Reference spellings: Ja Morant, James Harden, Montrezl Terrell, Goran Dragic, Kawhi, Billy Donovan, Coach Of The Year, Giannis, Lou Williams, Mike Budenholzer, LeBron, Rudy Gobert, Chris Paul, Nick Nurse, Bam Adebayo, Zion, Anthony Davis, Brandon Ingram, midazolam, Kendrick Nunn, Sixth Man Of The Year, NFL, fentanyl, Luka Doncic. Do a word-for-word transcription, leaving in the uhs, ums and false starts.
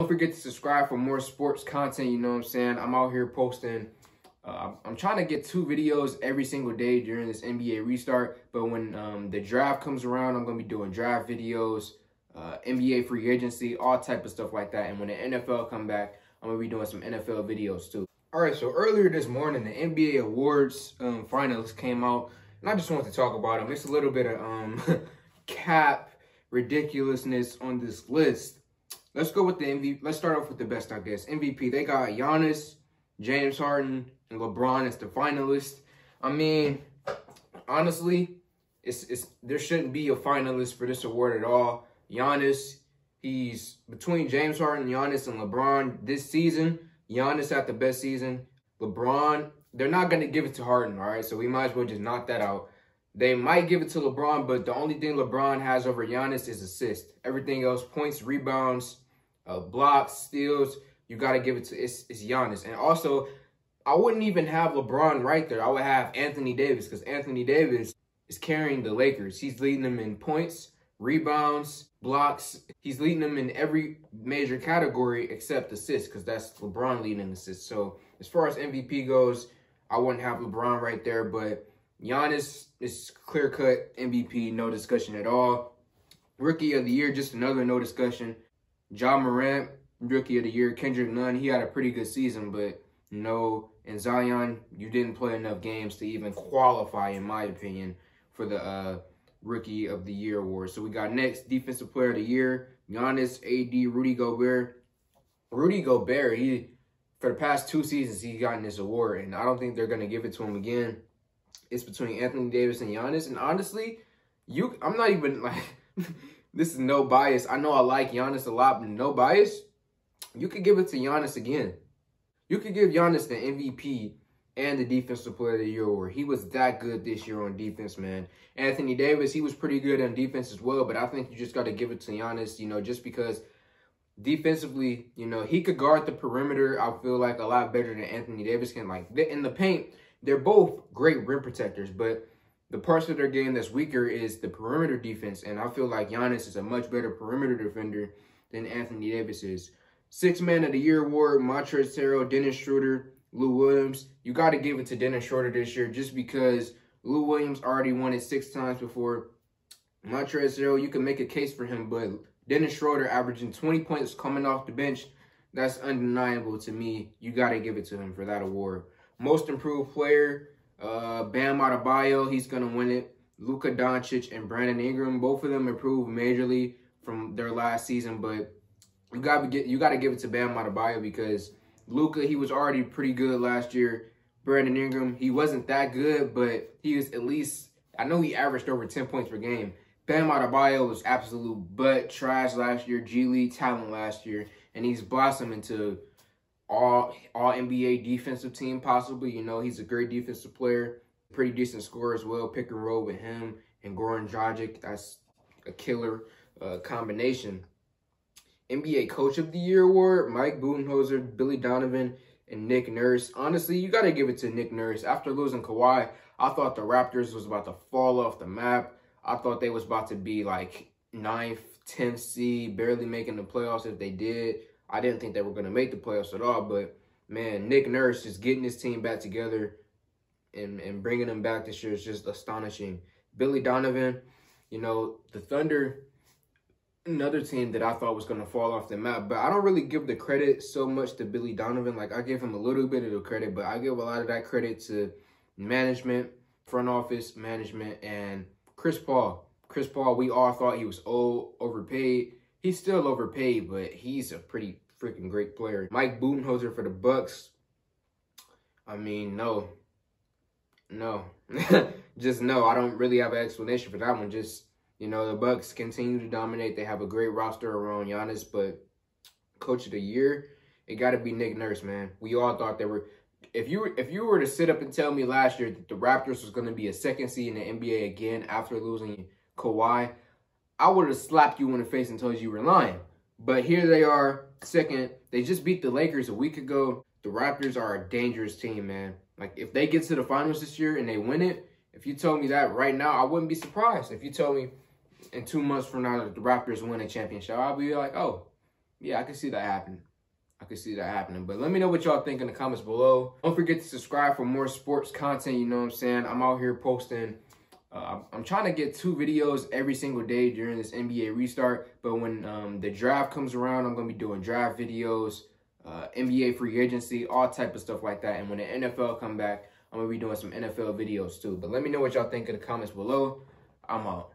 Don't forget to subscribe for more sports content, you know what I'm saying? I'm out here posting. Uh, I'm trying to get two videos every single day during this N B A restart. But when um, the draft comes around, I'm going to be doing draft videos, uh, N B A free agency, all type of stuff like that. And when the N F L come back, I'm going to be doing some N F L videos too. All right, so earlier this morning, the N B A awards um, finals came out. And I just wanted to talk about them. It's a little bit of um, cap ridiculousness on this list. Let's go with the M V P. Let's start off with the best, I guess. M V P, they got Giannis, James Harden, and LeBron as the finalists. I mean, honestly, it's it's there shouldn't be a finalist for this award at all. Giannis, he's between James Harden, Giannis, and LeBron this season. Giannis had the best season. LeBron, they're not going to give it to Harden, all right? So we might as well just knock that out. They might give it to LeBron, but the only thing LeBron has over Giannis is assists. Everything else, points, rebounds, uh, blocks, steals, you got to give it to it's, it's Giannis. And also, I wouldn't even have LeBron right there. I would have Anthony Davis, because Anthony Davis is carrying the Lakers. He's leading them in points, rebounds, blocks. He's leading them in every major category except assists, because that's LeBron leading in assists. So as far as M V P goes, I wouldn't have LeBron right there, but Giannis is clear-cut M V P, no discussion at all. Rookie of the year, just another no discussion. Ja Morant, rookie of the year. Kendrick Nunn, he had a pretty good season, but no. And Zion, you didn't play enough games to even qualify, in my opinion, for the uh, rookie of the year award. So we got next, defensive player of the year. Giannis, A D, Rudy Gobert. Rudy Gobert, he, for the past two seasons, he's gotten this award, and I don't think they're going to give it to him again. It's between Anthony Davis and Giannis. And honestly, you I'm not even like this is no bias. I know I like Giannis a lot, but no bias. You could give it to Giannis again. You could give Giannis the M V P and the defensive player of the year award. He was that good this year on defense, man. Anthony Davis, he was pretty good on defense as well, but I think you just gotta give it to Giannis, you know, just because defensively, you know, he could guard the perimeter, I feel like, a lot better than Anthony Davis can. Like in the paint, they're both great rim protectors, but the parts of their game that's weaker is the perimeter defense, and I feel like Giannis is a much better perimeter defender than Anthony Davis is. Sixth Man of the Year award, Montrezl Terrell, Dennis Schroeder, Lou Williams. You got to give it to Dennis Schroeder this year just because Lou Williams already won it six times before. Montrezl Terrell, you can make a case for him, but Dennis Schroeder averaging twenty points coming off the bench, that's undeniable to me. You got to give it to him for that award. Most improved player, uh, Bam Adebayo, he's going to win it. Luka Doncic and Brandon Ingram, both of them improved majorly from their last season, but you got to get, you got to give it to Bam Adebayo because Luka, he was already pretty good last year. Brandon Ingram, he wasn't that good, but he was at least, I know he averaged over ten points per game. Bam Adebayo was absolute butt trash last year, G League talent last year, and he's blossomed into all all N B A defensive team possibly. You know, he's a great defensive player, pretty decent scorer as well. Pick and roll with him and Goran Dragic, that's a killer uh, combination. N B A Coach of the Year award, Mike Budenholzer, Billy Donovan, and Nick Nurse. Honestly, you got to give it to Nick Nurse. After losing Kawhi, I thought the Raptors was about to fall off the map. I thought they was about to be like ninth, tenth seed, barely making the playoffs if they did. I didn't think they were going to make the playoffs at all, but, man, Nick Nurse is getting his team back together and, and bringing them back this year is just astonishing. Billy Donovan, you know, the Thunder, another team that I thought was going to fall off the map, but I don't really give the credit so much to Billy Donovan. Like, I give him a little bit of the credit, but I give a lot of that credit to management, front office management, and Chris Paul. Chris Paul, we all thought he was old, overpaid. He's still overpaid, but he's a pretty freaking great player. Mike Budenholzer for the Bucks. I mean, no. No. Just no. I don't really have an explanation for that one. Just, you know, the Bucks continue to dominate. They have a great roster around Giannis, but Coach of the Year, it got to be Nick Nurse, man. We all thought they were... If you, were, if you were to sit up and tell me last year that the Raptors was going to be a second seed in the N B A again after losing Kawhi, I would have slapped you in the face and told you you were lying. But here they are, second. They just beat the Lakers a week ago. The Raptors are a dangerous team, man. Like, if they get to the finals this year and they win it, if you told me that right now, I wouldn't be surprised. If you told me in two months from now that the Raptors win a championship, I'll be like, oh, yeah, I could see that happening. I could see that happening. But let me know what y'all think in the comments below. Don't forget to subscribe for more sports content, you know what I'm saying? I'm out here posting. Uh, I'm trying to get two videos every single day during this N B A restart. But when um, the draft comes around, I'm going to be doing draft videos, uh, N B A free agency, all type of stuff like that. And when the N F L come back, I'm going to be doing some N F L videos too. But let me know what y'all think in the comments below. I'm out.